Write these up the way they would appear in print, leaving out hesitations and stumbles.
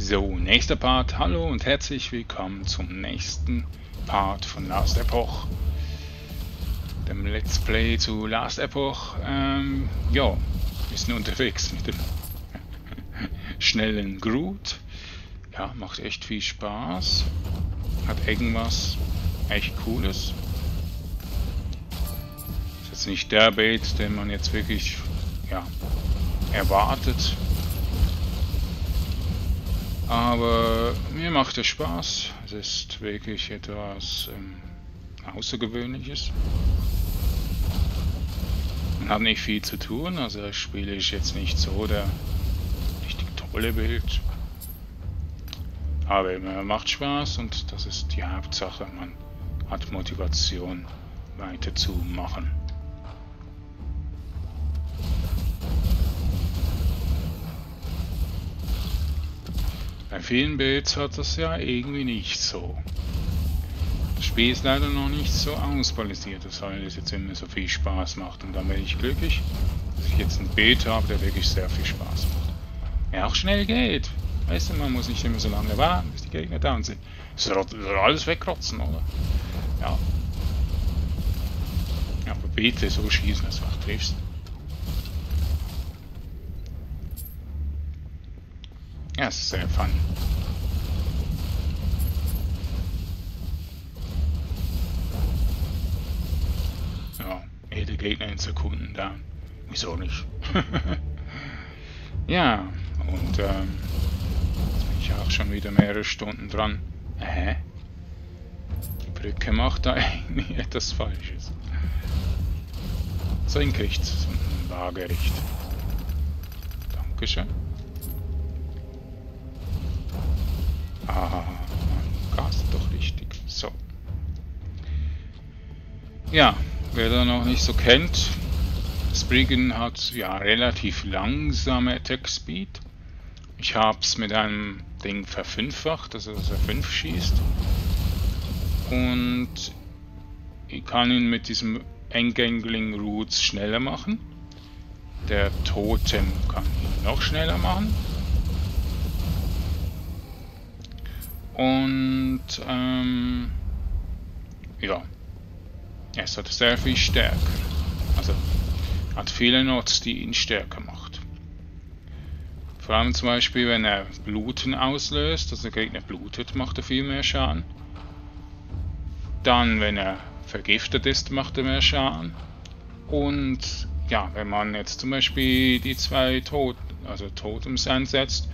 So, nächster Part. Hallo und herzlich willkommen zum nächsten Part von Last Epoch. Dem Let's Play zu Last Epoch. Ja, wir sind unterwegs mit dem schnellen Groot. Ja, macht echt viel Spaß. Hat irgendwas echt Cooles. Ist jetzt nicht der Bait, den man jetzt wirklich ja, erwartet. Aber mir macht es Spaß. Es ist wirklich etwas Außergewöhnliches. Man hat nicht viel zu tun, also spiele ich jetzt nicht so der richtig tolle Bild. Aber mir macht Spaß und das ist die Hauptsache. Man hat Motivation weiterzumachen. Bei vielen Builds hat das ja irgendwie nicht so. Das Spiel ist leider noch nicht so ausbalanciert, das heißt, es jetzt immer so viel Spaß macht. Und dann bin ich glücklich, dass ich jetzt einen Build habe, der wirklich sehr viel Spaß macht. Er auch schnell geht. Weißt du, man muss nicht immer so lange warten, bis die Gegner down sind. Das soll alles wegkrotzen, oder? Ja. Aber bitte so schießen, dass du auch triffst. Ja, es ist sehr fun. Ja, jeder Gegner in Sekunden da. Wieso nicht? Ja, und jetzt bin ich auch schon wieder mehrere Stunden dran. Hä? Die Brücke macht da irgendwie etwas Falsches. So hinkriegt es, so ein Waagerecht. Dankeschön. Ah, Gas doch richtig. So. Ja, wer da noch nicht so kennt, Spriggan hat ja relativ langsame Attack Speed. Ich habe es mit einem Ding verfünffacht, also dass er 5 schießt. Und ich kann ihn mit diesem Entangling Roots schneller machen. Der Totem kann ihn noch schneller machen. Und, ja, es hat sehr viel Stärke. Also, hat viele Notes, die ihn stärker macht. Vor allem zum Beispiel, wenn er Bluten auslöst, also der Gegner blutet, macht er viel mehr Schaden. Dann, wenn er vergiftet ist, macht er mehr Schaden. Und, ja, wenn man jetzt zum Beispiel die 2 Totems einsetzt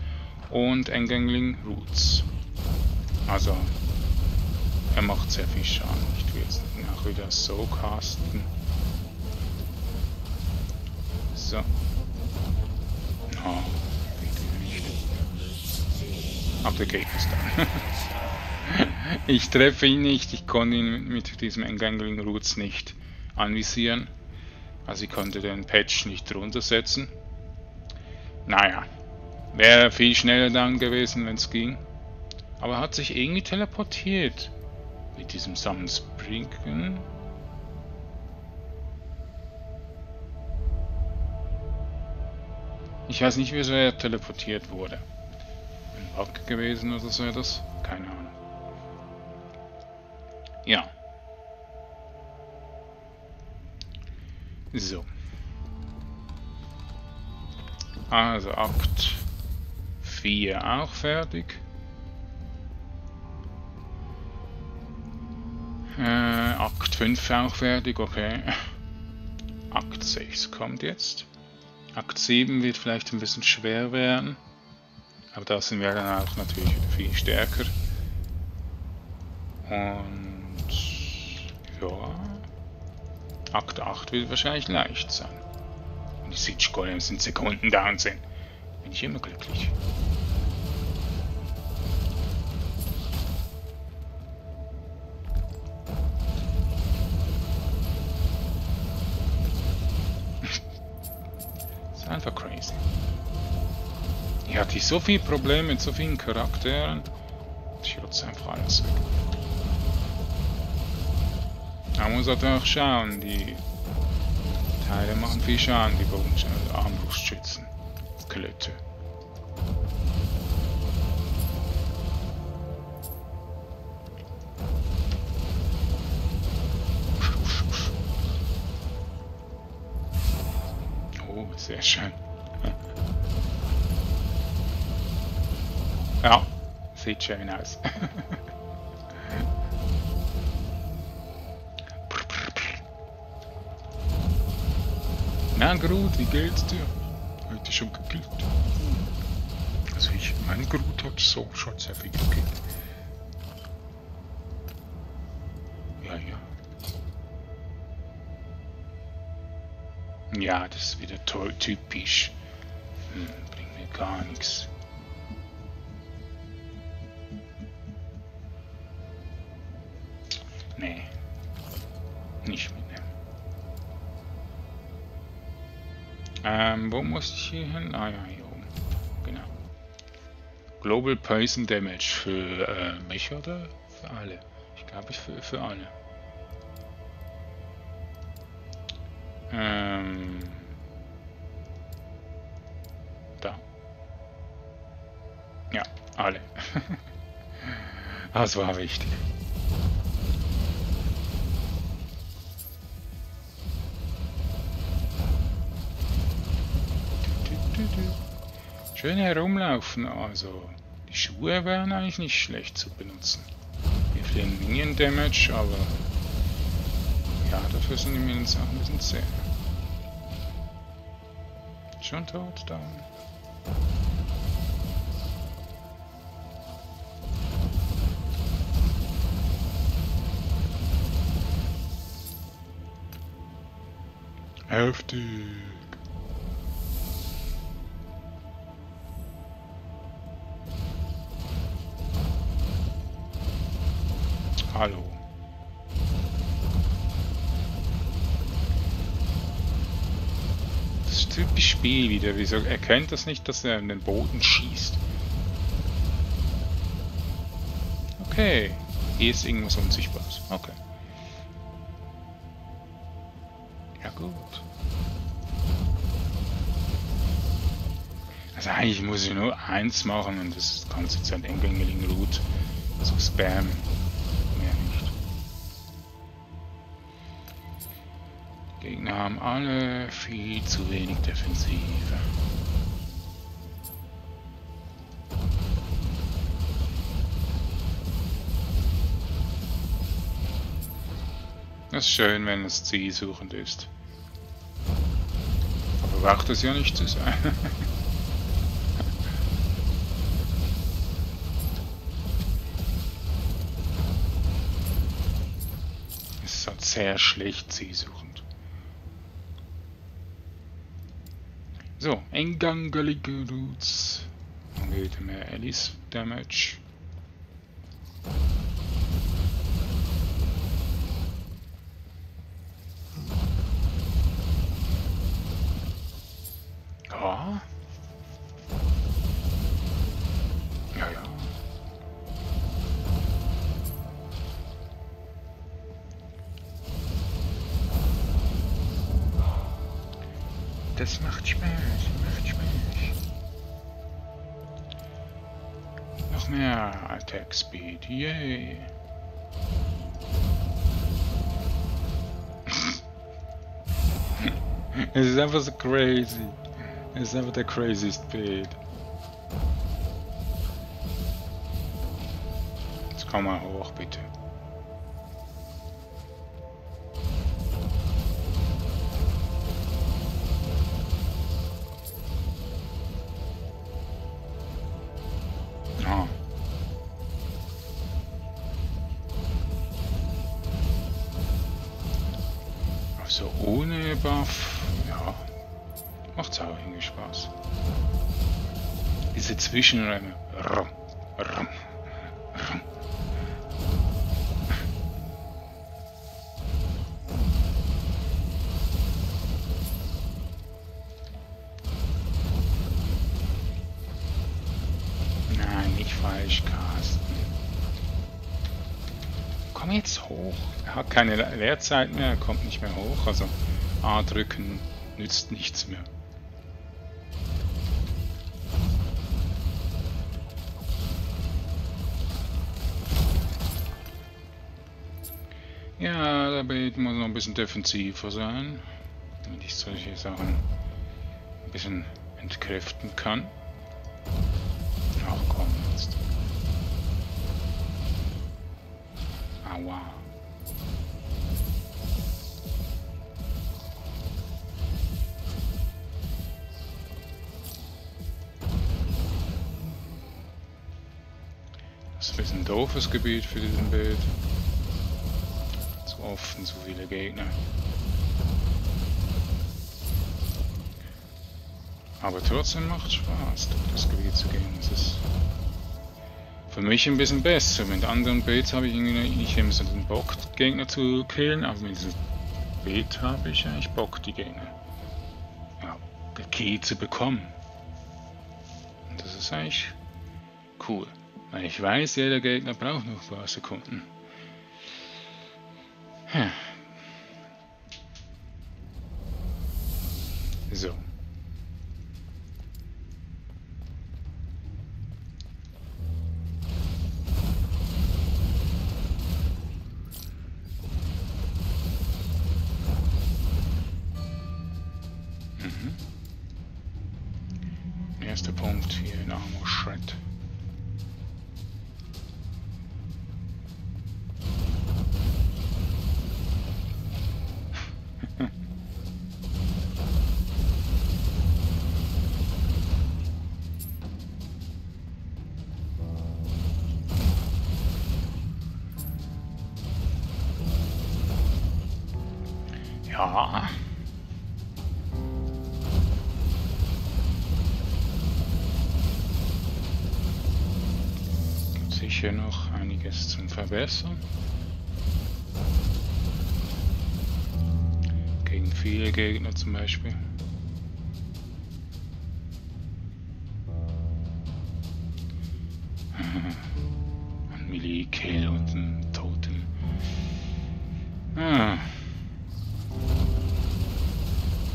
und Entangling Roots. Also, er macht sehr viel Schaden. Ich tue jetzt auch wieder so casten. So. Oh, ab der Gegner ist da. Ich treffe ihn nicht. Ich konnte ihn mit diesem Entangling Roots nicht anvisieren. Also ich konnte den Patch nicht runtersetzen. Naja, wäre viel schneller dann gewesen, wenn es ging. Aber hat sich irgendwie teleportiert. Mit diesem Spriggan. Ich weiß nicht, wieso er teleportiert wurde. Ein Bug gewesen oder so etwas? Keine Ahnung. Ja. So. Also Akt 4 auch fertig. Akt 5 auch fertig, okay. Akt 6 kommt jetzt. Akt 7 wird vielleicht ein bisschen schwer werden. Aber da sind wir dann auch natürlich viel stärker. Und ja. Akt 8 wird wahrscheinlich leicht sein. Und die Siege-Golems in Sekunden down sind. Bin ich immer glücklich. Einfach crazy. Hier hatte ich so viele Probleme mit so vielen Charakteren. Ich rotze einfach alles weg. Man muss halt auch schauen, die Teile machen viel Schaden, die Bogenschützen, Armbrustschützen, Skelette. Sehr schön. Ja, sieht schön aus. Na Groot, wie geht's dir? Heute schon gekillt. Also ich, mein Groot hat so schon sehr viel gekillt. Ja, ja. Ja, das ist wieder toll typisch. Bringt mir gar nichts. Nee. Nicht mitnehmen. Wo muss ich hier hin? Ah ja, hier oben. Genau. Global Poison Damage für mich oder für alle? Ich glaube, für alle. Da. Ja, alle. Das war wichtig. Schön herumlaufen, also die Schuhe wären eigentlich nicht schlecht zu benutzen. Wir fliegen Minion Damage, aber ja, dafür sind die Minions auch ein bisschen zäh. Schon tot, down. Heftig. Hallo. Das ist typisch Spiel wieder. Wieso erkennt das nicht, dass er in den Boden schießt? Okay. Hier ist irgendwas Unsichtbares. Okay. Ja gut. Also eigentlich muss ich nur eins machen und das ist jetzt ein Entangling Roots. Also Spam. Gegner haben alle viel zu wenig Defensive. Das ist schön, wenn es zielsuchend ist. Aber braucht es ja nicht zu sein. Es ist halt sehr schlecht zielsuchend. So, Entangling Roots. Dann geht mehr Alice Damage. Ja. Ja, ja. Das macht Spaß, macht Spaß. Noch mehr Attack Speed, yay! Es ist einfach so crazy. Es ist einfach der crazy Speed. Jetzt komm mal hoch, bitte. So ohne Buff, ja, macht's auch irgendwie Spaß. Diese Zwischenräume, rum, rum, rum. Nein, nicht falsch casten. Komm jetzt hoch. Er hat keine Leerzeit mehr, er kommt nicht mehr hoch, also A drücken nützt nichts mehr. Ja, da muss noch ein bisschen defensiver sein, damit ich solche Sachen bisschen entkräften kann. Ach komm jetzt. Aua. Das ist ein bisschen doofes Gebiet für diesen Bild. Zu oft und zu viele Gegner. Aber trotzdem macht Spaß, durch das Gebiet zu gehen. Das ist für mich ein bisschen besser. Mit anderen Builds habe ich irgendwie nicht immer so den Bock, Gegner zu killen, aber mit diesem Bild habe ich eigentlich Bock, die Gegner gekillt zu bekommen. Und das ist eigentlich cool. Weil ich weiß, jeder Gegner braucht noch ein paar Sekunden. Ja. So. Erster Punkt hier in Armor Shred. Ja. Sicher noch einiges zum Verbessern. Gegen viele Gegner zum Beispiel. Ein Melee-Kill und ein Totem.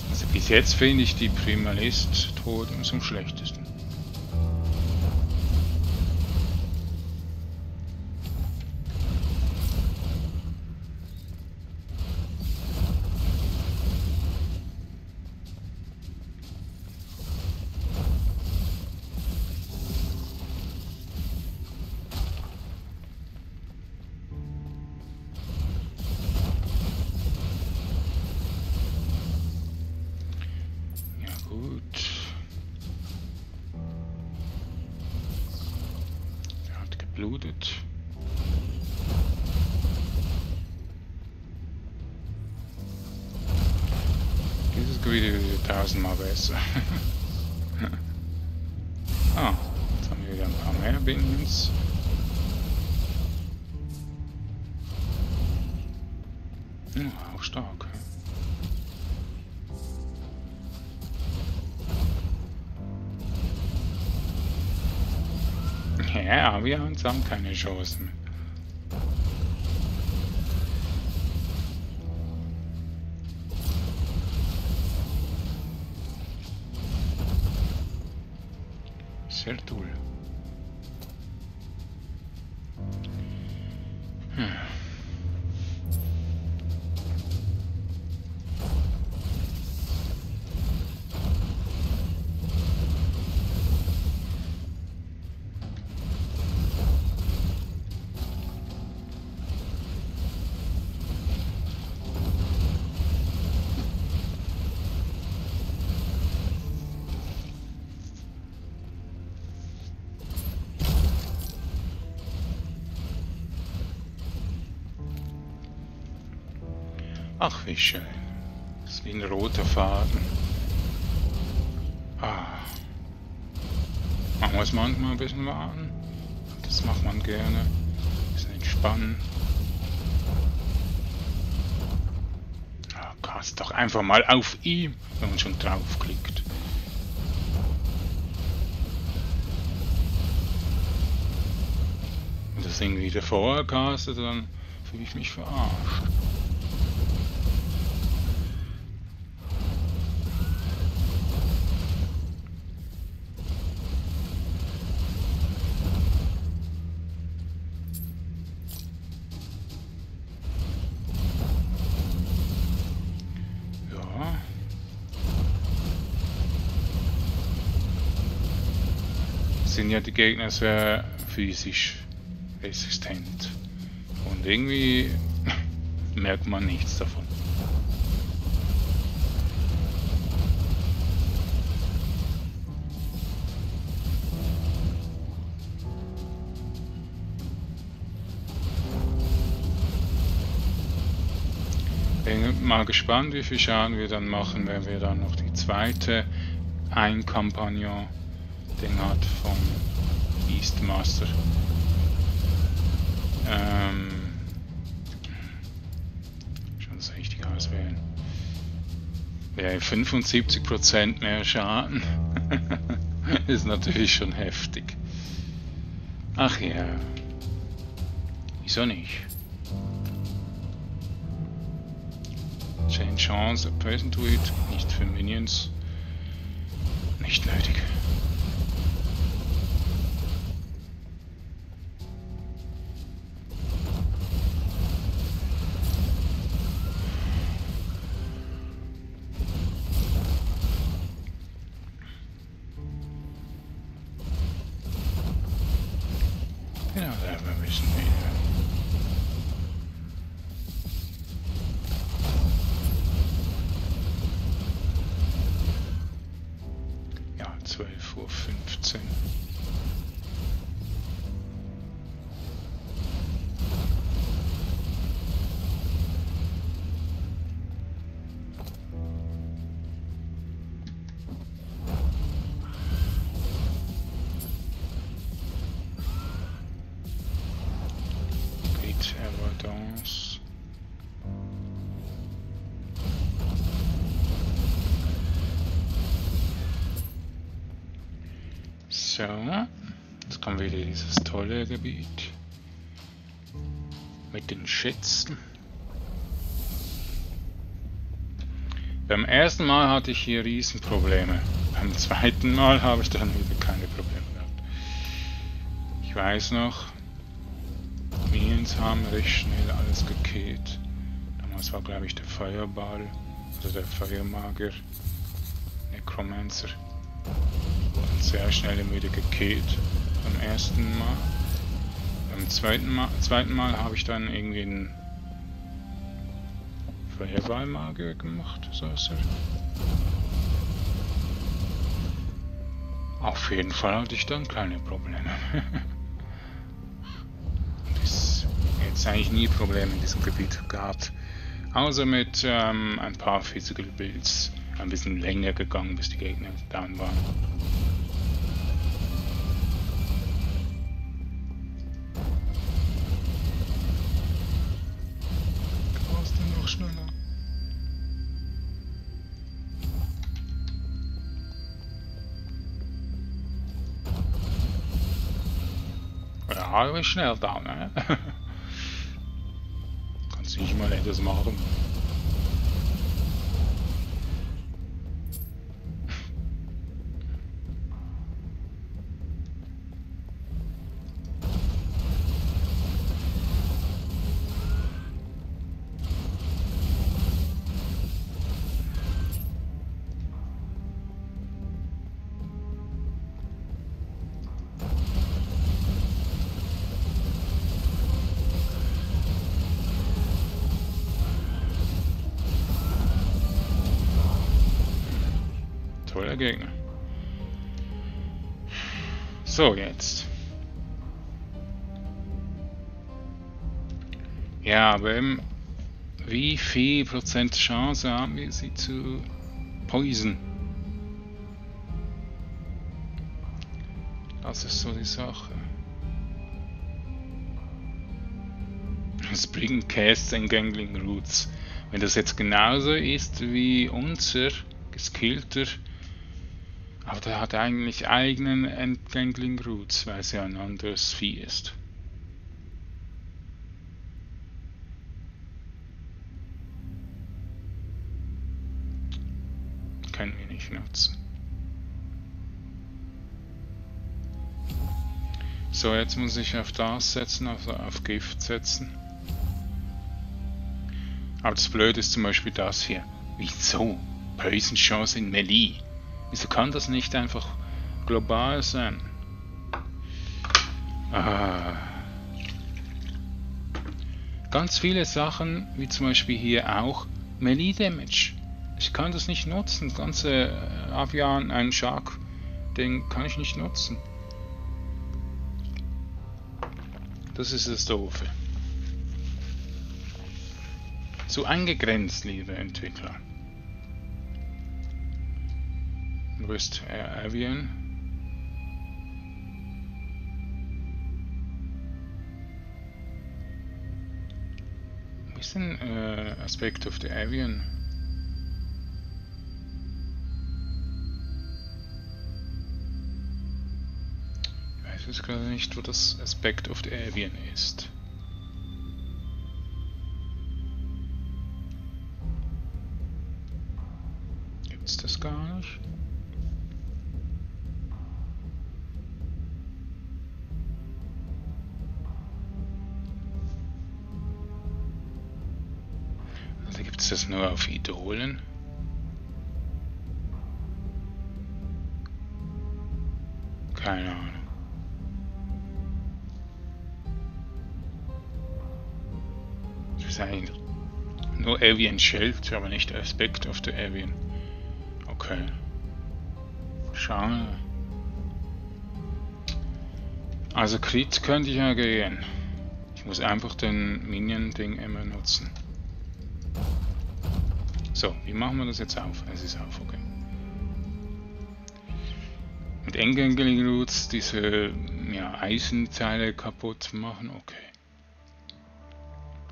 Also bis jetzt finde ich die Primalist-Totems am schlechtesten. Blutet. Dieses Gebiet ist 1000-mal besser. Ah, jetzt haben wir wieder ein paar mehr Binions. Ja, auch stark. Ja, wir haben zusammen keine Chancen mehr. Sehr toll. Ach, wie schön. Das ist wie ein roter Faden. Ah. Man muss manchmal ein bisschen warten. Das macht man gerne. Ein bisschen entspannen. Ah, pass doch einfach mal auf ihn, wenn man schon draufklickt. Wenn das Ding wieder vorher castet, dann fühle ich mich verarscht. sind ja die Gegner sehr physisch resistent. Und irgendwie merkt man nichts davon. Bin mal gespannt, wie viel Schaden wir dann machen, wenn wir dann noch die zweite Ein-Kampagnon-Ding hat vom Beastmaster. Schon das richtige auswählen. Ja, 75% mehr Schaden. Ist natürlich schon heftig. Ach ja. Wieso nicht? Chain Chance, a person to it, nicht für Minions. Nicht nötig. Genau, da haben wir ein bisschen weniger. So, jetzt kommen wir wieder in dieses tolle Gebiet mit den Schätzen. Beim ersten Mal hatte ich hier Riesenprobleme. Beim zweiten Mal habe ich dann wieder keine Probleme gehabt. Ich weiß noch, Minions haben recht schnell alles gekillt. Damals war, glaube ich, der Feuerball oder der Feuermager, Necromancer. Sehr schnell wieder gekillt beim ersten Mal. Beim zweiten Mal habe ich dann irgendwie einen Feuerballmagier gemacht, so ist er. Auf jeden Fall hatte ich dann keine Probleme. Das jetzt eigentlich nie Probleme in diesem Gebiet gehabt. Außer mit ein paar Physical Builds ein bisschen länger gegangen, bis die Gegner down waren. Aber schnell down, ne? Kannst du nicht mal etwas machen. Toller Gegner. So, jetzt. Ja, aber eben, wie viel Prozent Chance haben wir, sie zu poisen? Das ist so die Sache. Spriggan casts Entangling Roots. Wenn das jetzt genauso ist wie unser geskillter, aber der hat eigentlich eigenen Entangling Roots, weil es ja ein anderes Vieh ist. Können wir nicht nutzen. So, jetzt muss ich auf das setzen, also auf Gift setzen. Aber das Blöde ist zum Beispiel das hier. Wieso? Poison Chance in Melee. Wieso kann das nicht einfach global sein? Ah. Ganz viele Sachen, wie zum Beispiel hier auch Melee Damage. Ich kann das nicht nutzen. Das ganze Avian, einen Shark, den kann ich nicht nutzen. Das ist das Doofe. Zu eingegrenzt, liebe Entwickler. Rüst Avian. Wo ist denn Aspect of the Avian? Ich weiß jetzt gerade nicht, wo das Aspect of the Avian ist. Gibt's das gar nicht? Ist das nur auf Idolen? Keine Ahnung. Das ist eigentlich nur Avian Schild, aber nicht Aspect of the Avian. Okay. Schade. Also Crit könnte ich ja gehen. Ich muss einfach den Minion-Ding immer nutzen. So, wie machen wir das jetzt auf? Es ist auf, okay. Mit Entangling Roots diese Eisenteile kaputt machen, okay.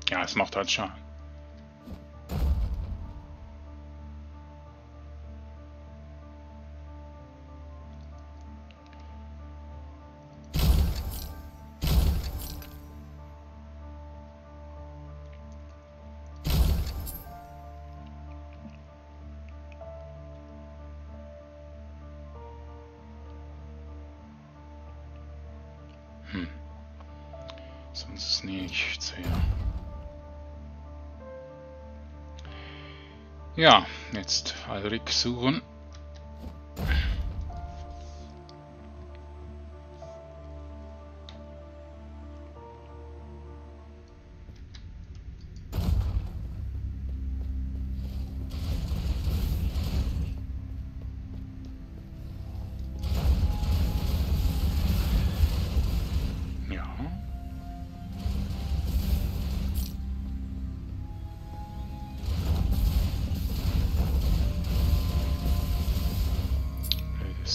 Ja, es macht halt Schaden. Sonst ist nichts, ja. Ja, jetzt Alrik suchen.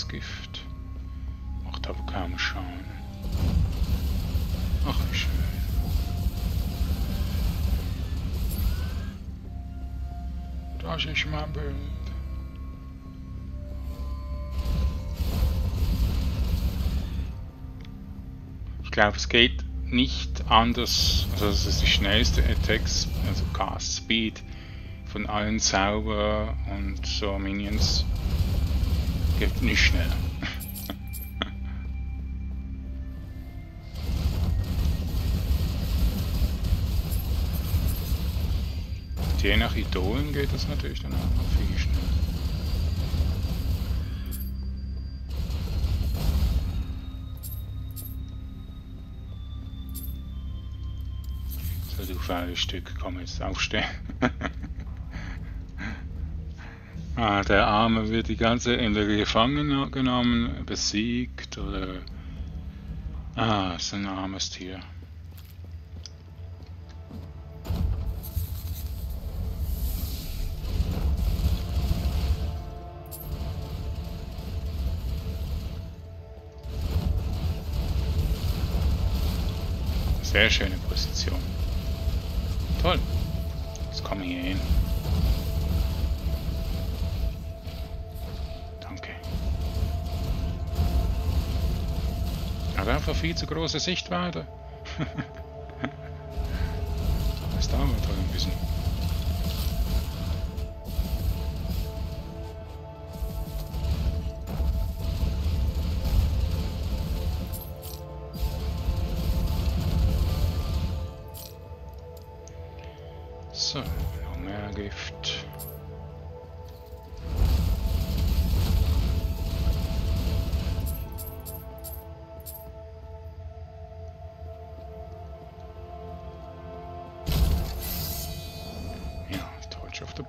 Gift. Macht aber kaum Schaden. Ach, wie schön. Das ist mein Bild. Ich glaube, es geht nicht anders. Also, das ist die schnellste Attacks, also Cast Speed von allen Zauber und so Minions. Geht nicht schneller. Je nach Idolen geht das natürlich dann auch noch viel schneller. So, du faules Stück, komm jetzt aufstehen. Ah, der Arme wird die ganze entweder gefangen genommen, besiegt oder... Ah, ist ein armes Tier. Sehr schöne Position. Toll. Jetzt komme ich hier hin. Einfach viel zu große Sichtweite. Das dauert halt ein bisschen. So, noch mehr Gift.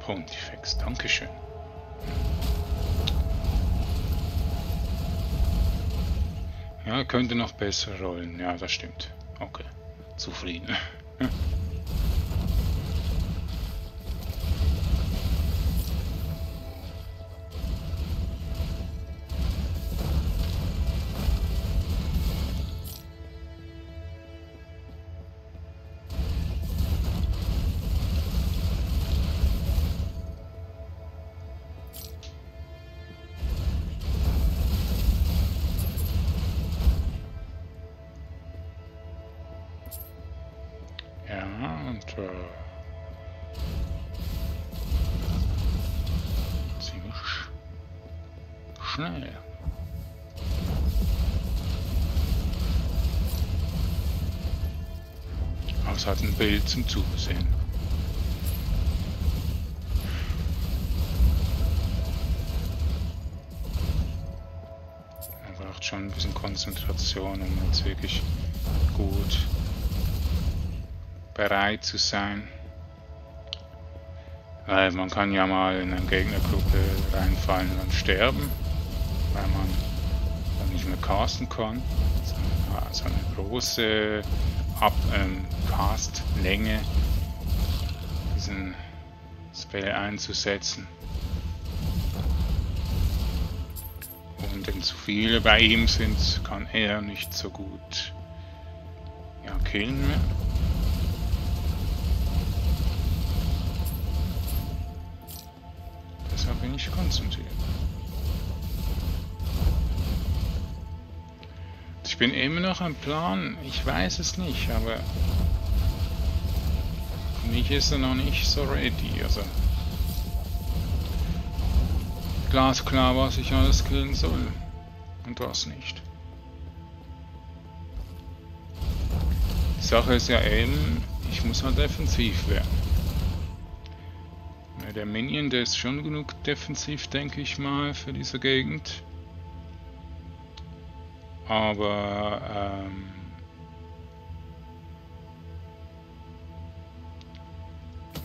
Pontifex, dankeschön. Ja, könnte noch besser rollen. Ja, das stimmt. Okay, zufrieden. Hat ein Bild zum Zusehen. Er braucht schon ein bisschen Konzentration, um jetzt wirklich gut bereit zu sein. Weil man kann ja mal in eine Gegnergruppe reinfallen und sterben, weil man dann nicht mehr casten kann. So eine große Castlänge diesen Spell einzusetzen. Und wenn zu viele bei ihm sind, kann er nicht so gut ja, killen. Deshalb bin ich konzentriert. Ich bin immer noch am Plan, ich weiß es nicht, aber für mich ist er noch nicht so ready, also glasklar, was ich alles killen soll und was nicht. Die Sache ist ja eben, ich muss halt defensiv werden. Der Minion, der ist schon genug defensiv, denke ich mal, für diese Gegend. Aber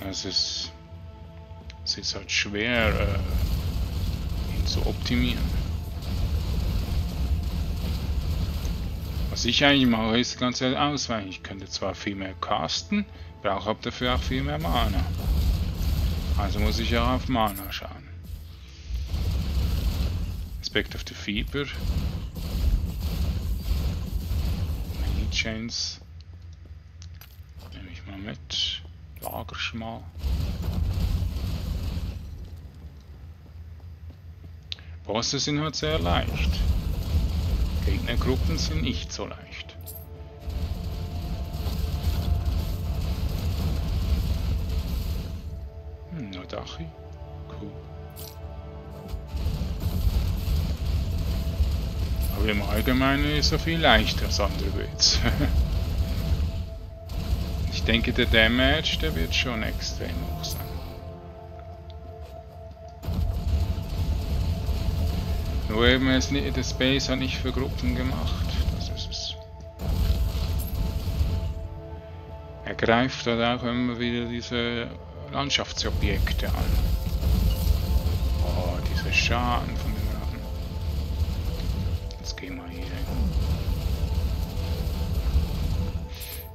es ist halt schwer, ihn zu optimieren. Was ich eigentlich mache, ist die ganze Zeit ausweichen. Ich könnte zwar viel mehr casten, brauche aber dafür auch viel mehr Mana. Also muss ich ja auf Mana schauen. Aspect of the Fieber. Chains nehme ich mal mit, lager ich mal. Bosse sind halt sehr leicht, Gegnergruppen sind nicht so leicht. Nur Dachi, cool. Aber im Allgemeinen ist er viel leichter als andere Builds. Ich denke, der Damage, der wird schon extrem hoch sein. Nur eben ist der Space hat nicht für Gruppen gemacht. Das ist es. Er greift halt auch immer wieder diese Landschaftsobjekte an. Oh, dieser Schaden von den Ratten. Jetzt gehen wir hier hin.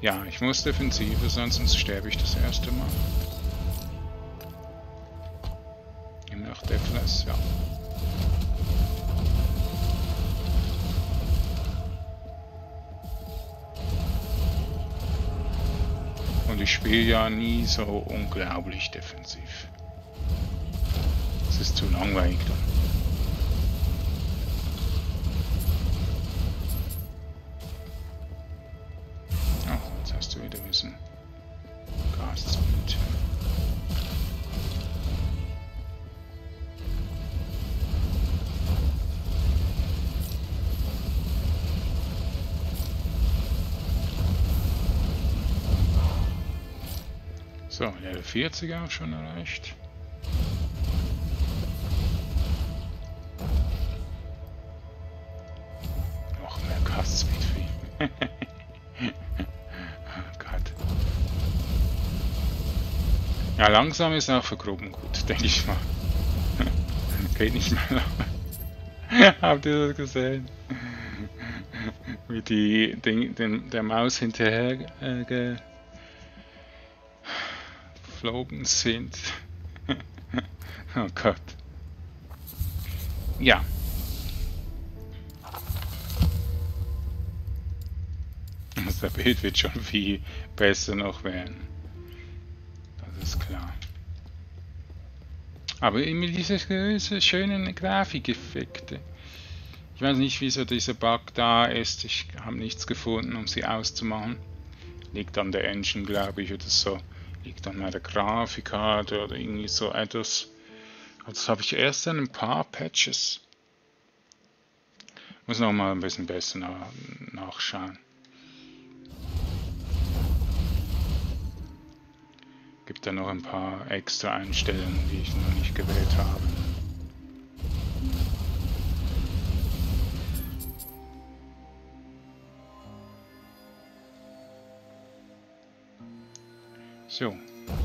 Ja, ich muss defensiver, sonst sterbe ich das erste Mal. Immer noch Deathless, ja. Und ich spiele ja nie so unglaublich defensiv. Es ist zu langweilig dann. So, Level 40 auch schon erreicht. Noch mehr Casts mit viel. Oh Gott. Ja, langsam ist auch für Gruben gut, denke ich mal. Geht nicht mehr lang. Habt ihr das gesehen? Wie die der Maus hinterher geflogen sind. Oh Gott. Ja. Das Bild wird schon viel besser noch werden. Das ist klar. Aber immer diese schönen Grafikeffekte. Ich weiß nicht, wieso dieser Bug da ist. Ich habe nichts gefunden, um sie auszumachen. Liegt an der Engine, glaube ich, oder so. Liegt an meiner Grafikkarte oder irgendwie so etwas. Das habe ich erst in ein paar Patches. Muss noch mal ein bisschen besser nachschauen. Gibt da noch ein paar extra Einstellungen, die ich noch nicht gewählt habe. So,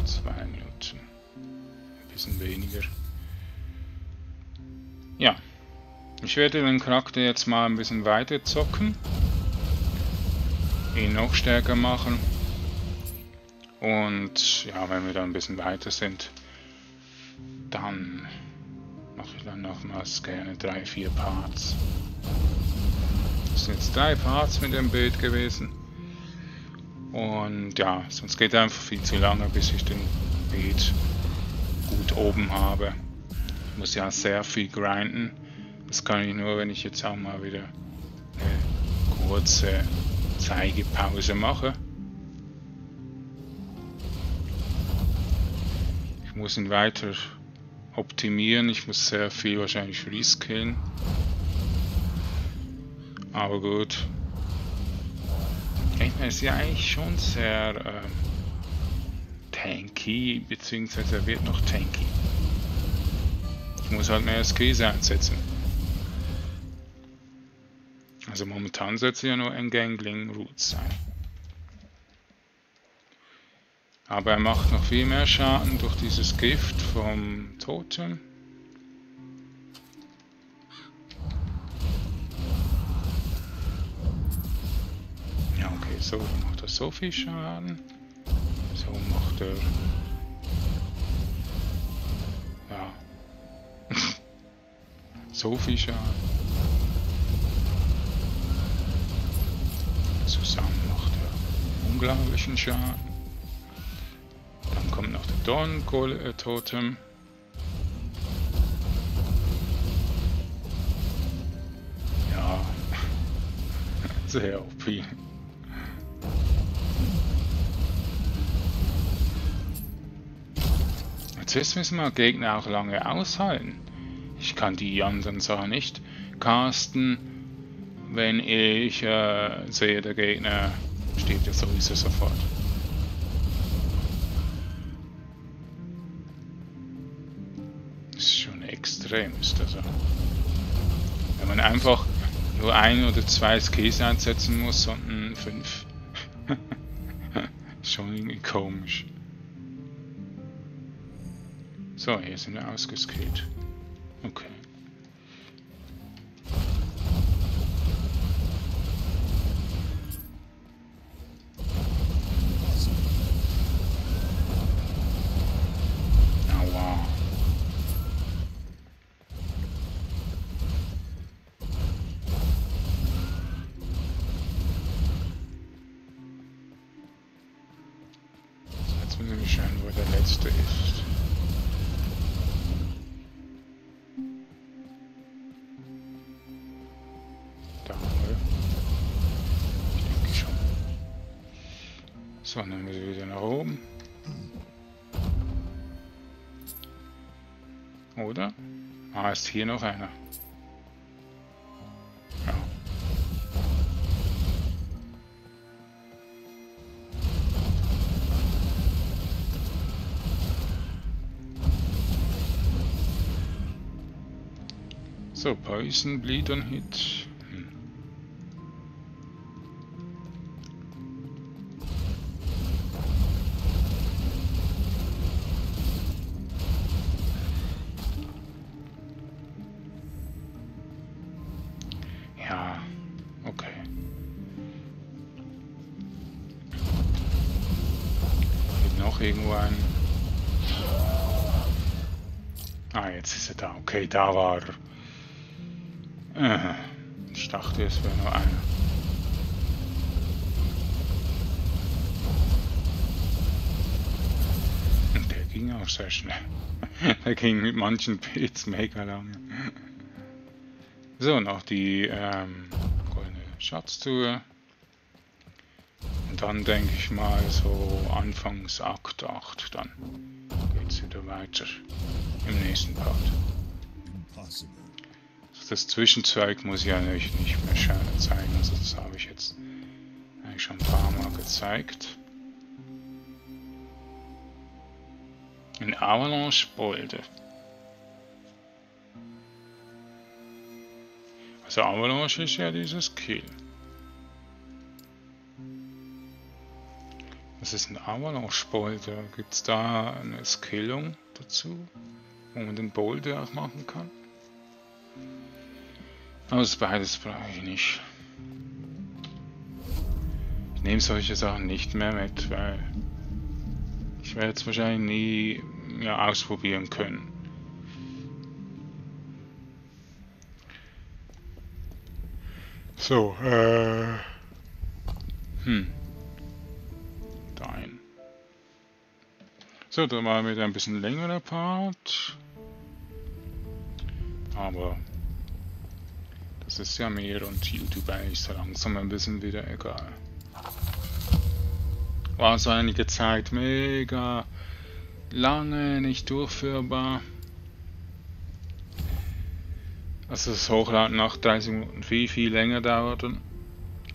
2 Minuten. Ein bisschen weniger. Ja, ich werde den Charakter jetzt mal ein bisschen weiter zocken. Ihn noch stärker machen. Und ja, wenn wir da ein bisschen weiter sind, dann mache ich dann nochmals gerne 3-4 Parts. Das sind jetzt 3 Parts mit dem Bild gewesen. Und ja, sonst geht einfach viel zu lange, bis ich den Bild gut oben habe. Ich muss ja sehr viel grinden. Das kann ich nur, wenn ich jetzt auch mal wieder eine kurze Zeigepause mache. Ich muss ihn weiter optimieren, ich muss sehr viel wahrscheinlich reskillen. Aber gut. Ich meine, es ist ja eigentlich schon sehr tanky, beziehungsweise er wird noch tanky. Ich muss halt mehr Skills einsetzen. Also momentan setze ich ja nur Entangling Roots ein. Aber er macht noch viel mehr Schaden durch dieses Gift vom Totem. Ja, okay, so macht er so viel Schaden. So macht er... Ja. So viel Schaden. Zusammen macht er unglaublichen Schaden. Dann kommt noch der Dornkohl-Totem. Ja, sehr OP. Jetzt müssen wir Gegner auch lange aushalten. Ich kann die anderen Sachen nicht casten, wenn ich sehe, der Gegner steht ja sowieso sofort. Extrem ist das auch. Wenn man einfach nur 1 oder 2 Skills einsetzen muss, sondern 5. Schon irgendwie komisch. So, hier sind wir ausgeskillt. Okay. So, dann müssen wir wieder nach oben. Oder? Ah, ist hier noch einer. Ja. So, Poison, Bleed und Hit. noch irgendwo ein... Ah, jetzt ist er da. Okay, da war er. Ich dachte, es wäre nur einer. Und der ging auch sehr schnell. Der ging mit manchen Pets mega lange. So, noch die goldene Schatztruhe. Und dann denke ich mal so anfangs Akt 8, dann geht's wieder weiter im nächsten Part. Also das Zwischenzeug muss ich ja nicht mehr zeigen, also das habe ich jetzt eigentlich schon ein paar Mal gezeigt. In Avalanche Bolde. Also Avalanche ist ja dieses Kill. Das ist ein Avalanche-Boulder. Gibt es da eine Skillung dazu, wo man den Boulder auch machen kann? Aber das beides brauche ich nicht. Ich nehme solche Sachen nicht mehr mit, weil ich werde es wahrscheinlich nie mehr ausprobieren können. So, So, da war wieder ein bisschen längerer Part, aber das ist ja mehr und YouTube eigentlich so langsam ein bisschen wieder egal. War so einige Zeit mega lange nicht durchführbar. Also das Hochladen nach 30 Minuten viel länger dauerte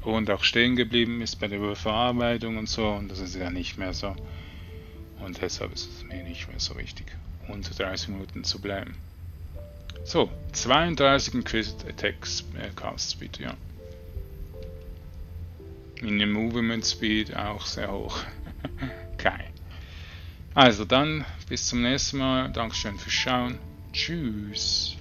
und auch stehen geblieben ist bei der Verarbeitung und so, und das ist ja nicht mehr so. Und deshalb ist es mir nicht mehr so wichtig, unter 30 Minuten zu bleiben. So, 32 Increased Attacks, Cast Speed, ja. Meine Movement Speed auch sehr hoch. Geil. Also dann, bis zum nächsten Mal. Dankeschön fürs Schauen. Tschüss.